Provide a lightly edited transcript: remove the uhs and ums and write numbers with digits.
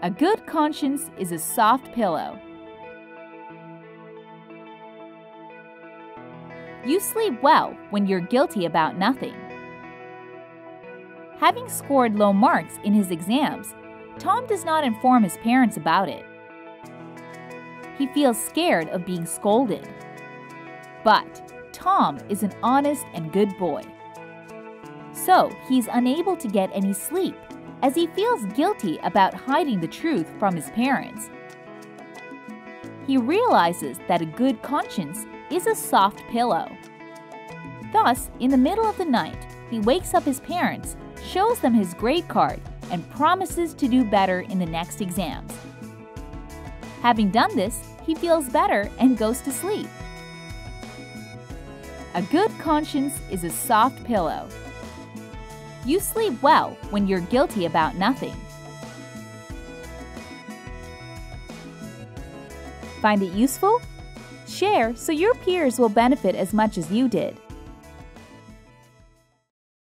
A good conscience is a soft pillow. You sleep well when you're guilty about nothing. Having scored low marks in his exams, Tom does not inform his parents about it. He feels scared of being scolded. But Tom is an honest and good boy. So he's unable to get any sleep as he feels guilty about hiding the truth from his parents. He realizes that a good conscience is a soft pillow. Thus, in the middle of the night, he wakes up his parents, shows them his grade card, and promises to do better in the next exams. Having done this, he feels better and goes to sleep. A good conscience is a soft pillow. You sleep well when you're guilty about nothing. Find it useful? Share so your peers will benefit as much as you did.